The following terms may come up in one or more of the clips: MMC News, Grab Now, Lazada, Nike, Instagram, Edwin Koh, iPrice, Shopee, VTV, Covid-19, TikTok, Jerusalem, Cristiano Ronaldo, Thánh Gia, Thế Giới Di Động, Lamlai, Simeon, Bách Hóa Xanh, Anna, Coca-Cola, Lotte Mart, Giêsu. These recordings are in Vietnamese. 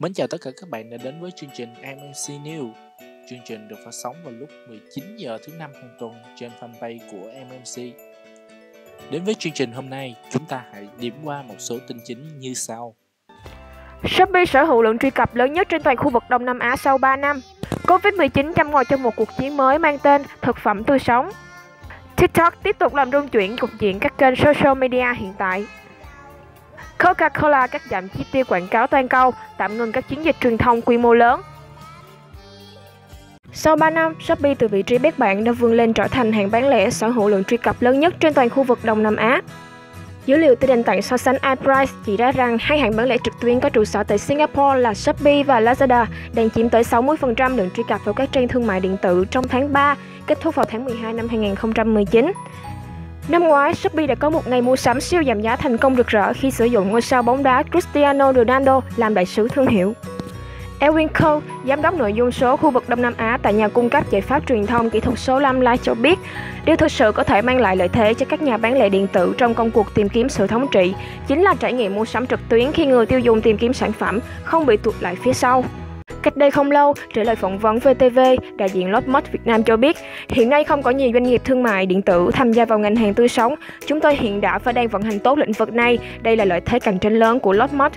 Mến chào tất cả các bạn đã đến với chương trình MMC News. Chương trình được phát sóng vào lúc 19 giờ thứ năm hàng tuần trên fanpage của MMC. Đến với chương trình hôm nay, chúng ta hãy điểm qua một số tin chính như sau. Shopee sở hữu lượng truy cập lớn nhất trên toàn khu vực Đông Nam Á sau 3 năm. Covid-19 châm ngòi cho một cuộc chiến mới mang tên thực phẩm tươi sống. TikTok tiếp tục làm rung chuyển cục diện các kênh social media hiện tại. Coca-Cola cắt giảm chi tiêu quảng cáo toàn cầu, tạm ngừng các chiến dịch truyền thông quy mô lớn. Sau 3 năm, Shopee từ vị trí bét bảng đã vươn lên trở thành hãng bán lẻ sở hữu lượng truy cập lớn nhất trên toàn khu vực Đông Nam Á. Dữ liệu từ nền tảng so sánh iPrice chỉ ra rằng hai hãng bán lẻ trực tuyến có trụ sở tại Singapore là Shopee và Lazada đang chiếm tới 60% lượng truy cập vào các trang thương mại điện tử trong tháng 3, kết thúc vào tháng 12 năm 2019. Năm ngoái, Shopee đã có một ngày mua sắm siêu giảm giá thành công rực rỡ khi sử dụng ngôi sao bóng đá Cristiano Ronaldo làm đại sứ thương hiệu. Edwin Koh, giám đốc nội dung số khu vực Đông Nam Á tại nhà cung cấp giải pháp truyền thông kỹ thuật số Lamlai cho biết, điều thực sự có thể mang lại lợi thế cho các nhà bán lẻ điện tử trong công cuộc tìm kiếm sự thống trị chính là trải nghiệm mua sắm trực tuyến khi người tiêu dùng tìm kiếm sản phẩm, không bị tụt lại phía sau. Cách đây không lâu, trả lời phỏng vấn VTV, đại diện Lotte Mart Việt Nam cho biết, hiện nay không có nhiều doanh nghiệp thương mại điện tử tham gia vào ngành hàng tươi sống. Chúng tôi hiện đã và đang vận hành tốt lĩnh vực này, đây là lợi thế cạnh tranh lớn của Lotte Mart.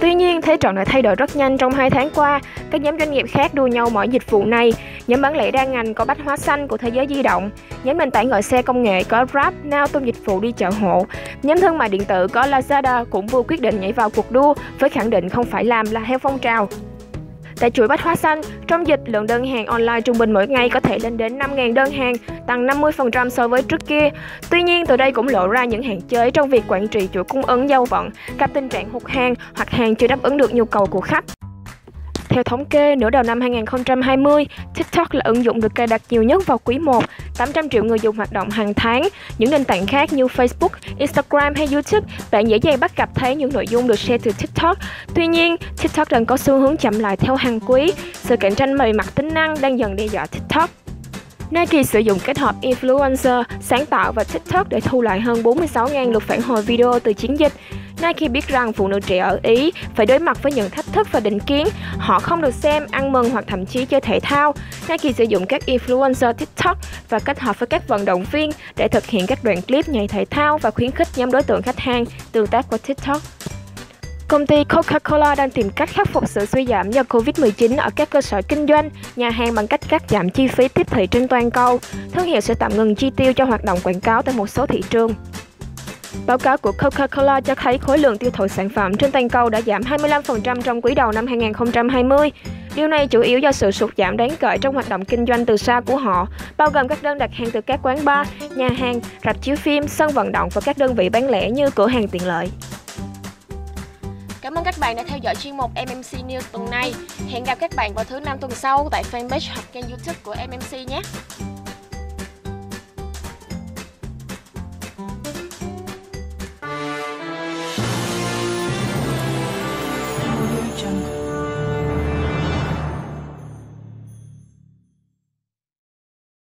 Tuy nhiên, thế trận đã thay đổi rất nhanh trong 2 tháng qua. Các nhóm doanh nghiệp khác đua nhau mọi dịch vụ này. Nhóm bán lẻ đa ngành có Bách Hóa Xanh của Thế Giới Di Động, nhóm nền tảng gọi xe công nghệ có Grab Now tung dịch vụ đi chợ hộ, nhóm thương mại điện tử có Lazada cũng vừa quyết định nhảy vào cuộc đua với khẳng định không phải làm là theo phong trào. Tại chuỗi Bách Hóa Xanh, trong dịch, lượng đơn hàng online trung bình mỗi ngày có thể lên đến 5.000 đơn hàng, tăng 50% so với trước kia. Tuy nhiên, từ đây cũng lộ ra những hạn chế trong việc quản trị chuỗi cung ứng giao vận, gặp tình trạng hụt hàng hoặc hàng chưa đáp ứng được nhu cầu của khách. Theo thống kê, nửa đầu năm 2020, TikTok là ứng dụng được cài đặt nhiều nhất vào quý 1, 800 triệu người dùng hoạt động hàng tháng. Những nền tảng khác như Facebook, Instagram hay YouTube, bạn dễ dàng bắt gặp thấy những nội dung được share từ TikTok. Tuy nhiên, TikTok đang có xu hướng chậm lại theo hàng quý. Sự cạnh tranh về mặt tính năng đang dần đe dọa TikTok. Nike sử dụng kết hợp influencer, sáng tạo và TikTok để thu lại hơn 46.000 lượt phản hồi video từ chiến dịch. Nike biết rằng phụ nữ trẻ ở Ý phải đối mặt với những thách thức và định kiến, họ không được xem, ăn mừng hoặc thậm chí chơi thể thao. Nike sử dụng các influencer TikTok và kết hợp với các vận động viên để thực hiện các đoạn clip nhảy thể thao và khuyến khích nhóm đối tượng khách hàng tương tác qua TikTok. Công ty Coca-Cola đang tìm cách khắc phục sự suy giảm do Covid-19 ở các cơ sở kinh doanh, nhà hàng bằng cách cắt giảm chi phí tiếp thị trên toàn cầu. Thương hiệu sẽ tạm ngừng chi tiêu cho hoạt động quảng cáo tại một số thị trường. Báo cáo của Coca-Cola cho thấy khối lượng tiêu thụ sản phẩm trên toàn cầu đã giảm 25% trong quý đầu năm 2020. Điều này chủ yếu do sự sụt giảm đáng kể trong hoạt động kinh doanh từ xa của họ, bao gồm các đơn đặt hàng từ các quán bar, nhà hàng, rạp chiếu phim, sân vận động và các đơn vị bán lẻ như cửa hàng tiện lợi. Cảm ơn các bạn đã theo dõi chuyên mục MMC News tuần này. Hẹn gặp các bạn vào thứ Năm tuần sau tại fanpage hoặc kênh YouTube của MMC nhé.